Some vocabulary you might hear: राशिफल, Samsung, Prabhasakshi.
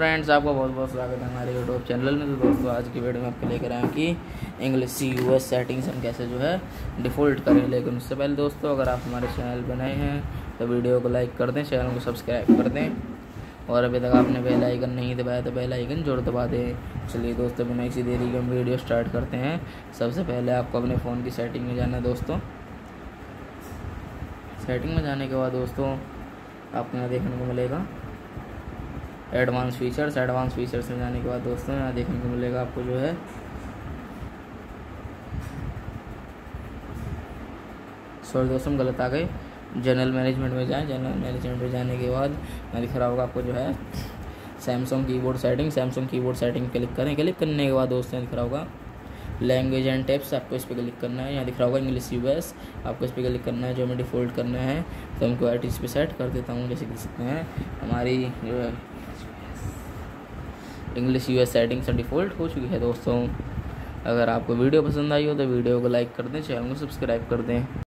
Friends आपका बहुत बहुत स्वागत है हमारे यूट्यूब चैनल में। तो दोस्तों आज की वीडियो में आपको लेकर आया हूँ कि इंग्लिश सी यूएस सेटिंग्स हम कैसे जो है डिफ़ॉल्ट करें। लेकिन उससे पहले दोस्तों, अगर आप हमारे चैनल पर नए हैं तो वीडियो को लाइक कर दें, चैनल को सब्सक्राइब कर दें, और अभी तक आपने बेल आइकन नहीं दबाया तो बेल आइकन जोर दबा दें। चलिए दोस्तों, बिना किसी देरी के हम वीडियो स्टार्ट करते हैं। सबसे पहले आपको अपने फ़ोन की सेटिंग में जाना है दोस्तों। सेटिंग में जाने के बाद दोस्तों आपको यहाँ देखने को मिलेगा एडवांस फीचर्स। एडवांस फीचर्स में जाने के बाद दोस्तों यहाँ देखने को मिलेगा आपको जो है सॉरी दोस्तों, गलत आ गए। जनरल मैनेजमेंट में जाएं। जनरल मैनेजमेंट में जाने के बाद यहाँ लिख रहा होगा आपको जो है Samsung keyboard setting. Samsung keyboard setting click करें। क्लिक करने के बाद दोस्तों लिख रहा होगा लैंग्वेज एंड टेप्स, आपको इस पर क्लिक करना है। यहाँ दिख रहा होगा इंग्लिश यूएस, आपको इस पर क्लिक करना है। जो हमें डिफ़ॉल्ट करना है तो हमको एट इस पर सेट कर देता हूँ। जैसे देख सकते हैं हमारी जो है इंग्लिश यूएस सेटिंग्स डिफ़ॉल्ट हो चुकी है दोस्तों। अगर आपको वीडियो पसंद आई हो तो वीडियो को लाइक कर दें, चैनल को सब्सक्राइब कर दें।